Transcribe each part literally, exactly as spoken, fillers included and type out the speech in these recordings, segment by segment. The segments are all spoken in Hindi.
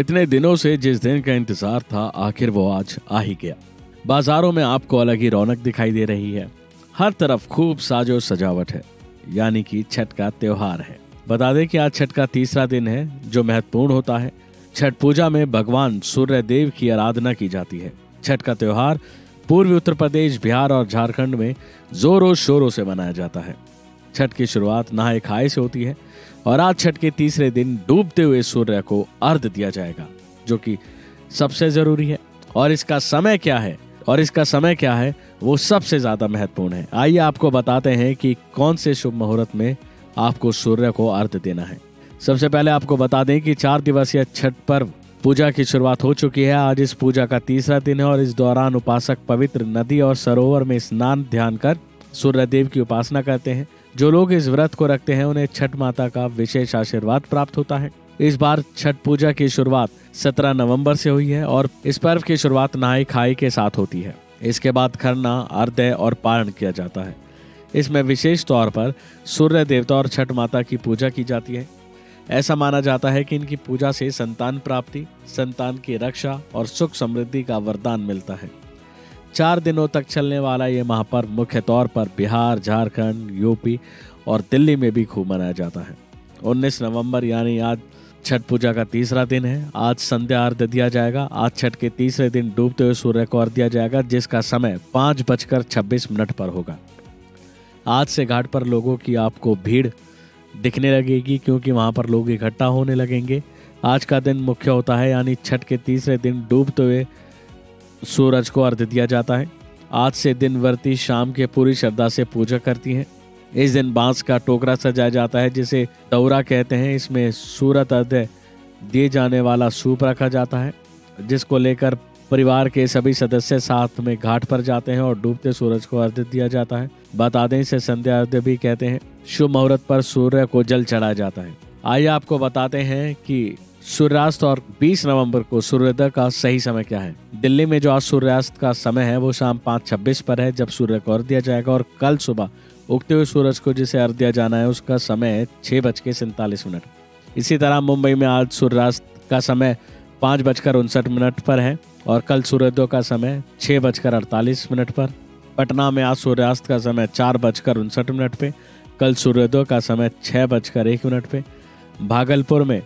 इतने दिनों से जिस दिन का इंतजार था आखिर वो आज आ ही गया। बाजारों में आपको अलग ही रौनक दिखाई दे रही है, हर तरफ खूब साजो सजावट है, यानी कि छठ का त्योहार है। बता दें कि आज छठ का तीसरा दिन है जो महत्वपूर्ण होता है। छठ पूजा में भगवान सूर्यदेव की आराधना की जाती है। छठ का त्योहार पूर्वी उत्तर प्रदेश, बिहार और झारखंड में जोरों शोरों से मनाया जाता है। छठ की शुरुआत नहाय खाय से होती है और आज छठ के तीसरे दिन डूबते हुए सूर्य को अर्घ्य दिया जाएगा, जो कि सबसे जरूरी है। और इसका समय क्या है और इसका समय क्या है वो सबसे ज्यादा महत्वपूर्ण है। आइए आपको बताते हैं कि कौन से शुभ मुहूर्त में आपको सूर्य को अर्घ्य देना है। सबसे पहले आपको बता दें कि चार दिवसीय छठ पर्व पूजा की शुरुआत हो चुकी है। आज इस पूजा का तीसरा दिन है और इस दौरान उपासक पवित्र नदी और सरोवर में स्नान ध्यान कर सूर्यदेव की उपासना करते हैं। जो लोग इस व्रत को रखते हैं उन्हें छठ माता का विशेष आशीर्वाद प्राप्त होता है। इस बार छठ पूजा की शुरुआत सत्रह नवंबर से हुई है और इस पर्व की शुरुआत नहाय खाय के साथ होती है। इसके बाद खरना, अर्घ्य और पारण किया जाता है। इसमें विशेष तौर पर सूर्य देवता और छठ माता की पूजा की जाती है। ऐसा माना जाता है कि इनकी पूजा से संतान प्राप्ति, संतान की रक्षा और सुख समृद्धि का वरदान मिलता है। चार दिनों तक चलने वाला ये महापर्व मुख्य तौर पर बिहार, झारखंड, यूपी और दिल्ली में भी खूब मनाया जाता है। उन्नीस नवंबर यानी आज छठ पूजा का तीसरा दिन है। आज संध्या अर्घ्य दिया जाएगा। आज छठ के तीसरे दिन डूबते हुए सूर्य को अर्घ्य दिया जाएगा, जिसका समय पाँच बजकर छब्बीस मिनट पर होगा। आज से घाट पर लोगों की आपको भीड़ दिखने लगेगी, क्योंकि वहाँ पर लोग इकट्ठा होने लगेंगे। आज का दिन मुख्य होता है, यानी छठ के तीसरे दिन डूबते हुए सूरज को अर्घ्य दिया जाता है। आज से दिन व्रती शाम के पूरी श्रद्धा से पूजा करती हैं। इस दिन बांस का टोकरा सजाया जाता है जिसे दौरा कहते हैं। इसमें सूरत अर्घ्य दिए जाने वाला सूप रखा जाता है, जिसको लेकर परिवार के सभी सदस्य साथ में घाट पर जाते हैं और डूबते सूरज को अर्घ्य दिया जाता है। बता दें इसे संध्या अर्घ्य भी कहते हैं। शुभ मुहूर्त पर सूर्य को जल चढ़ाया जाता है। आइए आपको बताते हैं कि सूर्यास्त और बीस नवंबर को सूर्योदय का सही समय क्या है। दिल्ली में जो आज सूर्यास्त का समय है वो शाम पाँच छब्बीस पर है, जब सूर्य को अर्घ्य दिया जाएगा। और कल सुबह उगते हुए सूरज को जिसे अर्घ्य दिया जाना है उसका समय है छः बज के सैंतालीस मिनट। इसी तरह मुंबई में आज सूर्यास्त का समय पाँच बजकर उनसठ मिनट पर है और कल सूर्योदय का समय छः बजकर अड़तालीस मिनट पर। पटना में आज सूर्यास्त का समय चार बजकर उनसठ मिनट पर, कल सूर्योदय का समय छः बजकर एक मिनट पर। भागलपुर में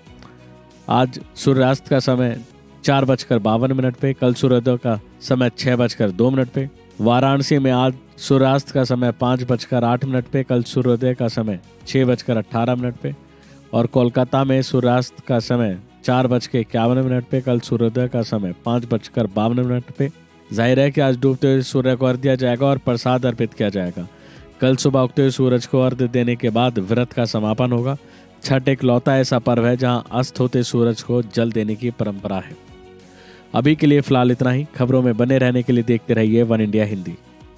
आज सूर्यास्त का समय चार बजकर बावन मिनट पे, कल सूर्योदय का समय छः बजकर दो मिनट पे। वाराणसी में आज सूर्यास्त का समय पाँच बजकर आठ मिनट पे, कल सूर्योदय का समय छः बजकर अट्ठारह मिनट पे। और कोलकाता में सूर्यास्त का समय चार बज के इक्यावन मिनट पे, कल सूर्योदय का समय पाँच बजकर बावन मिनट पे। जाहिर है कि आज डूबते हुए सूर्य को अर्घ्य दिया जाएगा और प्रसाद अर्पित किया जाएगा। कल सुबह उगते हुए सूरज को अर्घ्य देने के बाद व्रत का समापन होगा। छठ एक लौता ऐसा पर्व है जहां अस्त होते सूरज को जल देने की परंपरा है। अभी के लिए फिलहाल इतना ही। खबरों में बने रहने के लिए देखते रहिए वन इंडिया हिंदी।